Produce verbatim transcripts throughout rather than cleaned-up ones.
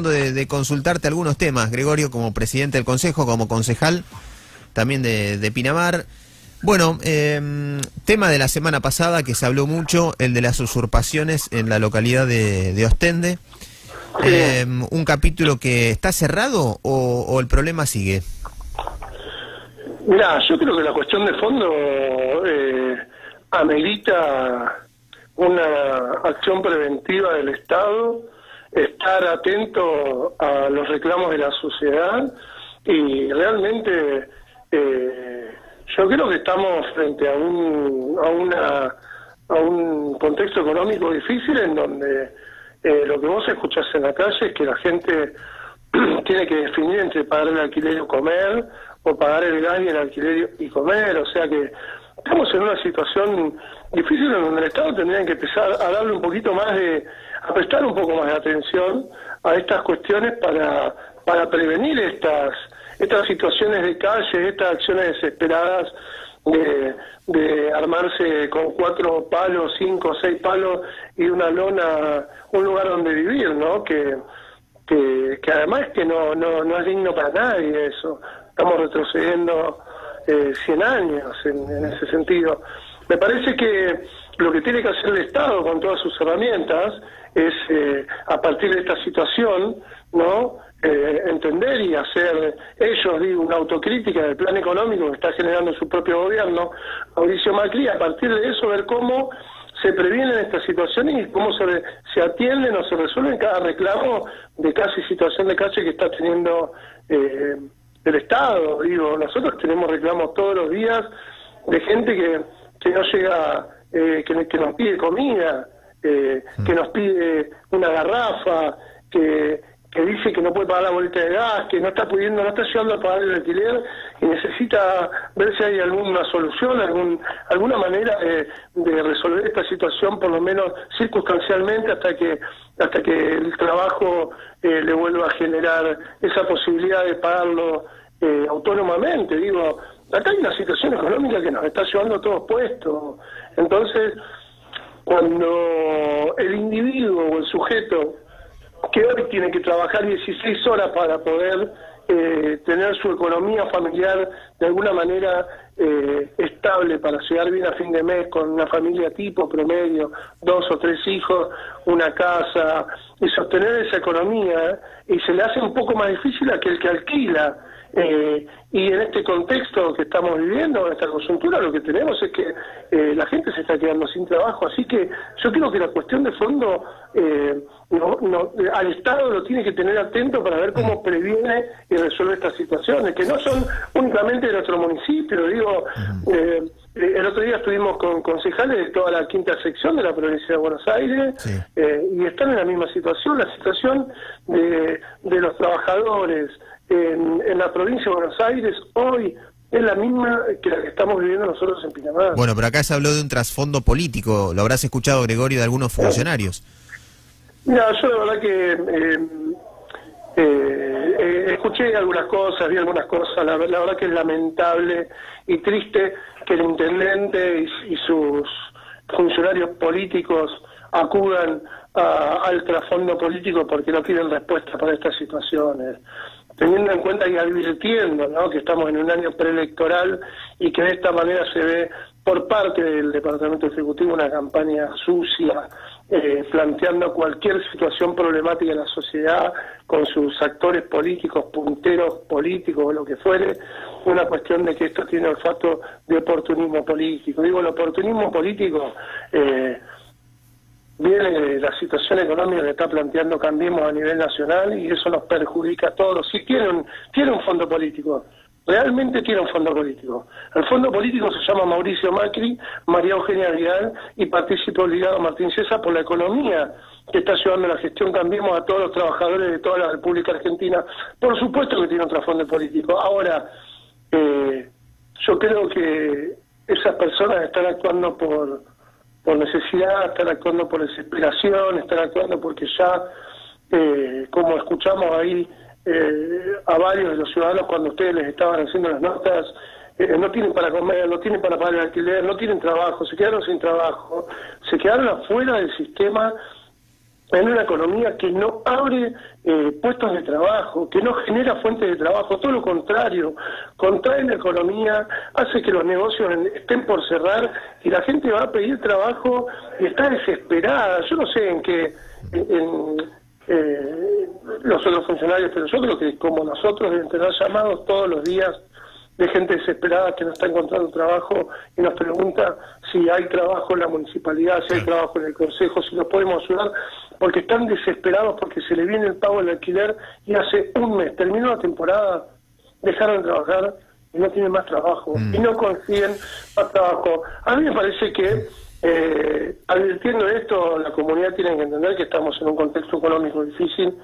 tratando de, de consultarte algunos temas, Gregorio, como presidente del Consejo, como concejal también de, de Pinamar. Bueno, eh, tema de la semana pasada que se habló mucho, el de las usurpaciones en la localidad de, de Ostende. Eh, ¿Un capítulo que está cerrado o, o el problema sigue? Mirá, yo creo que la cuestión de fondo eh, amerita una acción preventiva del Estado, estar atento a los reclamos de la sociedad y realmente eh, yo creo que estamos frente a un, a una, a un contexto económico difícil en donde eh, lo que vos escuchás en la calle es que la gente tiene que definir entre pagar el alquiler o comer, o pagar el gas y el alquiler y comer, o sea que estamos en una situación difícil en donde el Estado tendría que empezar a darle un poquito más de, a prestar un poco más de atención a estas cuestiones para, para prevenir estas, estas situaciones de calle, estas acciones desesperadas de, de armarse con cuatro palos, cinco, seis palos y una lona, un lugar donde vivir, ¿no? Que, que, que además que no, no, no es digno para nadie eso. Estamos retrocediendo eh, cien años en, en ese sentido. Me parece que lo que tiene que hacer el Estado con todas sus herramientas es, eh, a partir de esta situación, ¿no?, eh, entender y hacer, ellos, digo, una autocrítica del plan económico que está generando su propio gobierno, Mauricio Macri, a partir de eso ver cómo se previenen estas situaciones y cómo se, se atienden o se resuelven cada reclamo de casi situación de calle que está teniendo eh, el Estado. Digo, nosotros tenemos reclamos todos los días de gente que, que no llega, eh, que, que nos pide comida, eh, que nos pide una garrafa, que, que dice que no puede pagar la boleta de gas, que no está pudiendo, no está llegando a pagar el alquiler y necesita ver si hay alguna solución, algún, alguna manera de, de resolver esta situación, por lo menos circunstancialmente, hasta que hasta que el trabajo eh, le vuelva a generar esa posibilidad de pagarlo eh, autónomamente. Digo, acá hay una situación económica que nos está llevando a todos puestos. Entonces, cuando el individuo o el sujeto que hoy tiene que trabajar dieciséis horas para poder eh, tener su economía familiar de alguna manera eh, estable para llegar bien a fin de mes con una familia tipo promedio, dos o tres hijos, una casa, y sostener esa economía, y se le hace un poco más difícil a aquel que alquila. Eh, y en este contexto que estamos viviendo, en esta coyuntura, lo que tenemos es que eh, la gente se está quedando sin trabajo, así que yo creo que la cuestión de fondo eh, no, no, al Estado lo tiene que tener atento para ver cómo previene y resuelve estas situaciones, que no son únicamente de nuestro municipio. Digo, eh, el otro día estuvimos con concejales de toda la quinta sección de la provincia de Buenos Aires, sí. eh, y están en la misma situación, la situación de, de los trabajadores En, en la provincia de Buenos Aires hoy es la misma que la que estamos viviendo nosotros en Pinamar. Bueno, pero acá se habló de un trasfondo político, lo habrás escuchado, Gregorio, de algunos funcionarios. Mira, yo la verdad que eh, eh, eh, escuché algunas cosas, vi algunas cosas, la, la verdad que es lamentable y triste que el intendente y, y sus funcionarios políticos acudan a, al trasfondo político porque no tienen respuesta para estas situaciones. Teniendo en cuenta y advirtiendo, ¿no?, que estamos en un año preelectoral y que de esta manera se ve por parte del Departamento Ejecutivo una campaña sucia, eh, planteando cualquier situación problemática en la sociedad con sus actores políticos, punteros políticos o lo que fuere, una cuestión de que esto tiene olfato de oportunismo político. Digo, el oportunismo político... Eh, viene la situación económica que está planteando Cambiemos a nivel nacional y eso nos perjudica a todos. Sí, tiene un, tiene un fondo político, realmente tiene un fondo político. El fondo político se llama Mauricio Macri, María Eugenia Vidal y partícipe obligado Martín Ciesa por la economía que está llevando la gestión Cambiemos a todos los trabajadores de toda la República Argentina. Por supuesto que tiene un trasfondo político. Ahora, eh, yo creo que esas personas están actuando por... por necesidad, están actuando por desesperación, están actuando porque ya, eh, como escuchamos ahí eh, a varios de los ciudadanos cuando ustedes les estaban haciendo las notas, eh, no tienen para comer, no tienen para pagar el alquiler, no tienen trabajo, se quedaron sin trabajo, se quedaron afuera del sistema en una economía que no abre eh, puestos de trabajo, que no genera fuentes de trabajo, todo lo contrario, contrae la economía, hace que los negocios estén por cerrar y la gente va a pedir trabajo y está desesperada. Yo no sé en qué... En, en, eh, los otros funcionarios, pero yo creo que como nosotros deben tener llamados todos los días de gente desesperada que no está encontrando trabajo y nos pregunta si hay trabajo en la municipalidad, si hay trabajo en el consejo, si nos podemos ayudar, porque están desesperados porque se le viene el pago del alquiler y hace un mes, terminó la temporada, dejaron de trabajar y no tienen más trabajo, mm. y no consiguen más trabajo. A mí me parece que eh, advirtiendo esto, la comunidad tiene que entender que estamos en un contexto económico difícil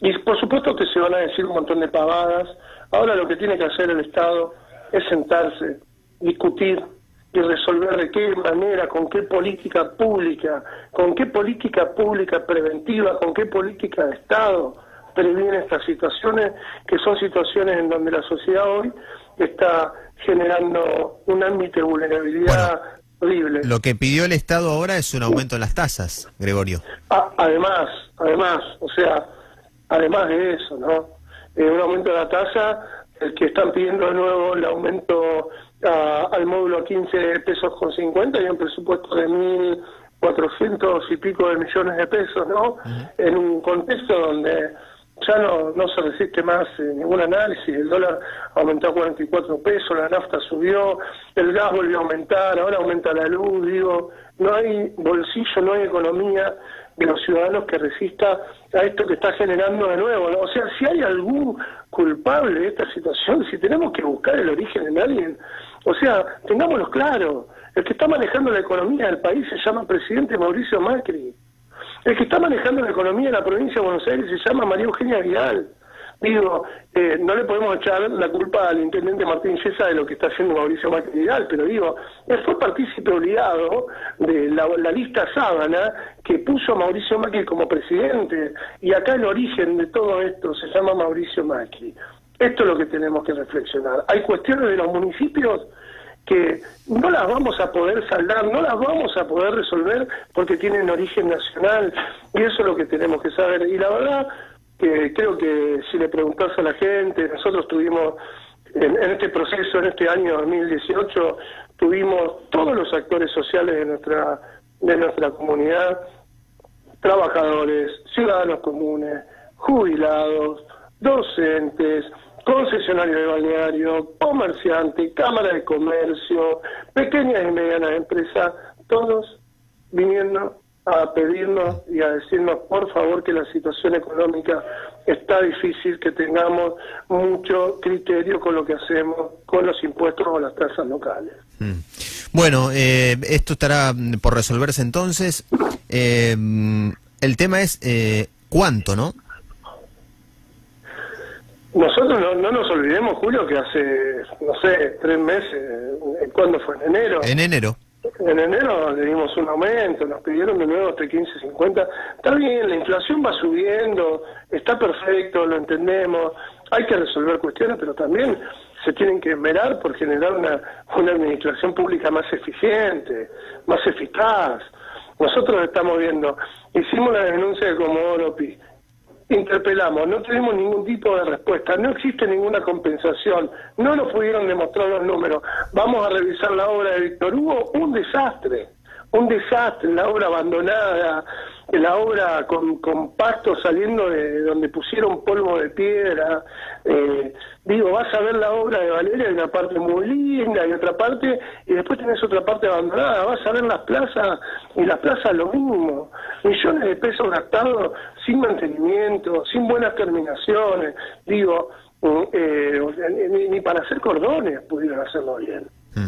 y por supuesto que se van a decir un montón de pavadas. Ahora lo que tiene que hacer el Estado es sentarse, discutir y resolver de qué manera, con qué política pública, con qué política pública preventiva, con qué política de Estado previene estas situaciones, que son situaciones en donde la sociedad hoy está generando un ámbito de vulnerabilidad horrible. Lo que pidió el Estado ahora es un aumento en las tasas, Gregorio. Ah, además, además, o sea, además de eso, ¿no? Eh, un aumento de la tasa, el que están pidiendo de nuevo el aumento a, al módulo a quince pesos con cincuenta y un presupuesto de mil cuatrocientos y pico de millones de pesos, ¿no? Uh-huh. En un contexto donde ya no, no se resiste más eh, ningún análisis, el dólar aumentó a cuarenta y cuatro pesos, la nafta subió, el gas volvió a aumentar, ahora aumenta la luz, digo, no hay bolsillo, no hay economía de los ciudadanos que resista a esto que está generando de nuevo, ¿no? O sea, si hay algún culpable de esta situación, si tenemos que buscar el origen en alguien, o sea, tengámoslo claro, el que está manejando la economía del país se llama presidente Mauricio Macri, el que está manejando la economía de la provincia de Buenos Aires se llama María Eugenia Vidal. Digo, eh, no le podemos echar la culpa al intendente Martín Ciesa de lo que está haciendo Mauricio Macri Vidal, pero digo, él fue partícipe obligado de la, la lista sábana que puso a Mauricio Macri como presidente, y acá el origen de todo esto se llama Mauricio Macri. Esto es lo que tenemos que reflexionar. Hay cuestiones de los municipios que no las vamos a poder saldar, no las vamos a poder resolver porque tienen origen nacional, y eso es lo que tenemos que saber. Y la verdad... Eh, creo que si le preguntás a la gente, nosotros tuvimos en, en este proceso, en este año dos mil dieciocho, tuvimos todos los actores sociales de nuestra de nuestra comunidad, trabajadores, ciudadanos comunes, jubilados, docentes, concesionarios de balneario, comerciantes, cámara de comercio, pequeñas y medianas empresas, todos viniendo a pedirnos y a decirnos por favor que la situación económica está difícil, que tengamos mucho criterio con lo que hacemos con los impuestos o las tasas locales. Mm. Bueno, eh, esto estará por resolverse entonces. Eh, el tema es eh, cuánto, ¿no? Nosotros no, no nos olvidemos, Julio, que hace, no sé, tres meses, ¿cuándo fue? ¿En enero? En enero. En enero le dimos un aumento, nos pidieron de nuevo hasta quince cincuenta. Está bien, la inflación va subiendo, está perfecto, lo entendemos, hay que resolver cuestiones, pero también se tienen que velar por generar una, una administración pública más eficiente, más eficaz. Nosotros estamos viendo, hicimos la denuncia de Comodoro Py, interpelamos, no tuvimos ningún tipo de respuesta, no existe ninguna compensación, no nos pudieron demostrar los números. Vamos a revisar la obra de Víctor Hugo, un desastre, un desastre, la obra abandonada, la obra con, con pasto saliendo de donde pusieron polvo de piedra. Eh, digo, vas a ver la obra de Valeria, hay una parte muy linda y otra parte, y después tenés otra parte abandonada, vas a ver las plazas, y las plazas lo mismo, millones de pesos gastados sin mantenimiento, sin buenas terminaciones, digo, eh, ni, ni para hacer cordones pudieron hacerlo bien, mm.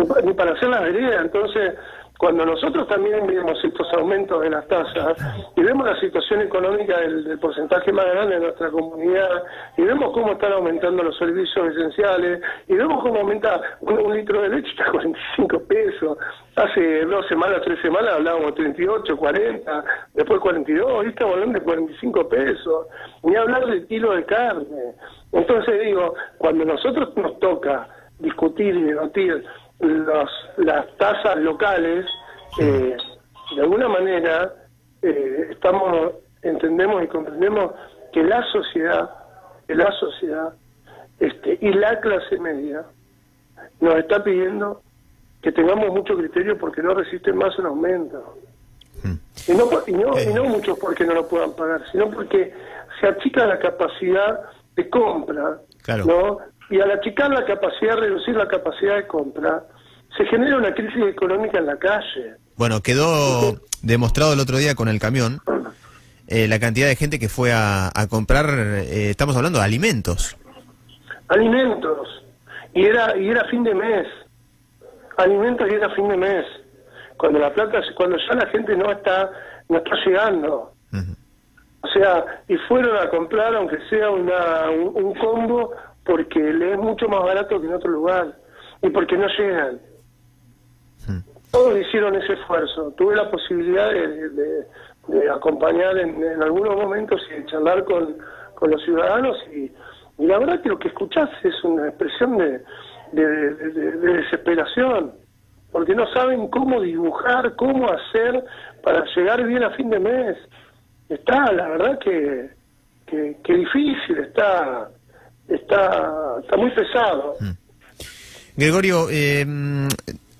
ni, ni para hacer las veredas. Entonces, cuando nosotros también vemos estos aumentos de las tasas y vemos la situación económica del, del porcentaje más grande de nuestra comunidad y vemos cómo están aumentando los servicios esenciales y vemos cómo aumenta un, un litro de leche a cuarenta y cinco pesos, hace dos semanas, tres semanas hablábamos treinta y ocho, cuarenta, después cuarenta y dos, y está volando de cuarenta y cinco pesos, ni hablar del kilo de carne. Entonces digo, cuando nosotros nos toca discutir y debatir Los, las tasas locales, eh, de alguna manera eh, estamos, entendemos y comprendemos que la sociedad, que la sociedad este, y la clase media nos está pidiendo que tengamos mucho criterio porque no resisten más un aumento. Y no, y no, y no muchos porque no lo puedan pagar, sino porque se achica la capacidad de compra, claro. ¿no? Y al achicar la capacidad, reducir la capacidad de compra, se genera una crisis económica en la calle. Bueno, quedó demostrado el otro día con el camión eh, la cantidad de gente que fue a, a comprar, eh, estamos hablando de alimentos. Alimentos, y era, y era fin de mes. Alimentos y era fin de mes. Cuando la plata, cuando ya la gente no está, no está llegando. Uh-huh. O sea, y fueron a comprar, aunque sea una, un, un combo, porque le es mucho más barato que en otro lugar, y porque no llegan. Uh-huh. Todos hicieron ese esfuerzo. Tuve la posibilidad de, de, de acompañar en, en algunos momentos y de charlar con, con los ciudadanos, y, y la verdad que lo que escuchás es una expresión de, de, de, de, de desesperación, porque no saben cómo dibujar, cómo hacer para llegar bien a fin de mes. Está, la verdad que, que, que difícil, está, está, está muy pesado. Mm. Gregorio, eh,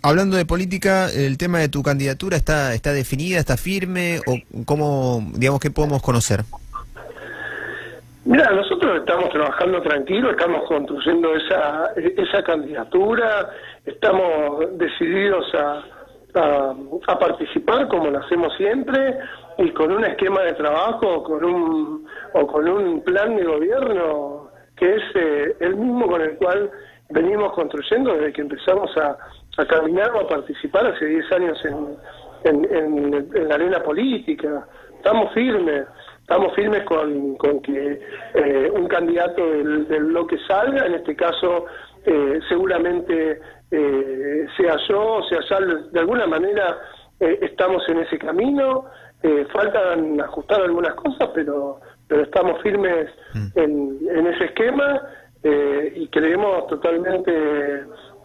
hablando de política, ¿el tema de tu candidatura está, está definida, está firme? ¿O cómo, digamos, qué podemos conocer? Mira, nosotros estamos trabajando tranquilo, estamos construyendo esa, esa candidatura, estamos decididos a, a, a participar como lo hacemos siempre, y con un esquema de trabajo con un, o con un plan de gobierno que es eh, el mismo con el cual venimos construyendo desde que empezamos a, a caminar o a participar hace diez años en, en, en, en la arena política. Estamos firmes. Estamos firmes con, con que eh, un candidato del, del bloque salga, en este caso eh, seguramente eh, sea yo, sea ya, de alguna manera eh, estamos en ese camino, eh, faltan ajustar algunas cosas, pero pero estamos firmes en, en ese esquema eh, y creemos totalmente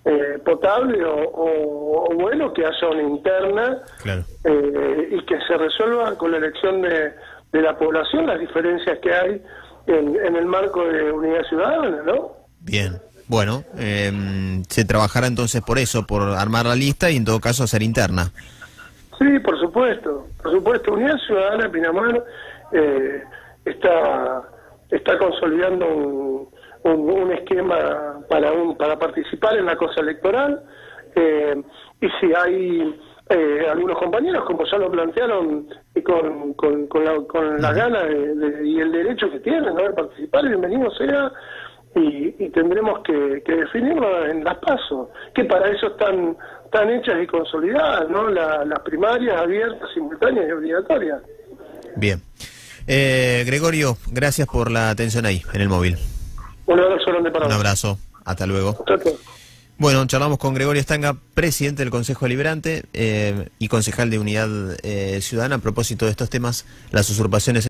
eh, potable o, o, o bueno que haya una interna, claro. eh, y que se resuelva con la elección de... de la población, las diferencias que hay en, en el marco de Unidad Ciudadana, ¿no? Bien, bueno, eh, se trabajará entonces por eso, por armar la lista y en todo caso hacer interna. Sí, por supuesto, por supuesto. Unidad Ciudadana Pinamar eh, está, está consolidando un, un, un esquema para, un, para participar en la cosa electoral, eh, y si hay... Eh, algunos compañeros, como ya lo plantearon, y con, con, con la, con la gana de, de, y el derecho que tienen, ¿no?, de participar, bienvenido sea, y, y tendremos que, que definirlo en las PASO, que para eso están tan hechas y consolidadas, ¿no?, la, las primarias abiertas, simultáneas y obligatorias. Bien. Eh, Gregorio, gracias por la atención ahí, en el móvil. Un abrazo grande para vos. Un abrazo. Hasta luego. Hasta luego. Bueno, charlamos con Gregorio Estanga, presidente del Consejo Deliberante eh, y concejal de Unidad eh, Ciudadana, a propósito de estos temas, las usurpaciones.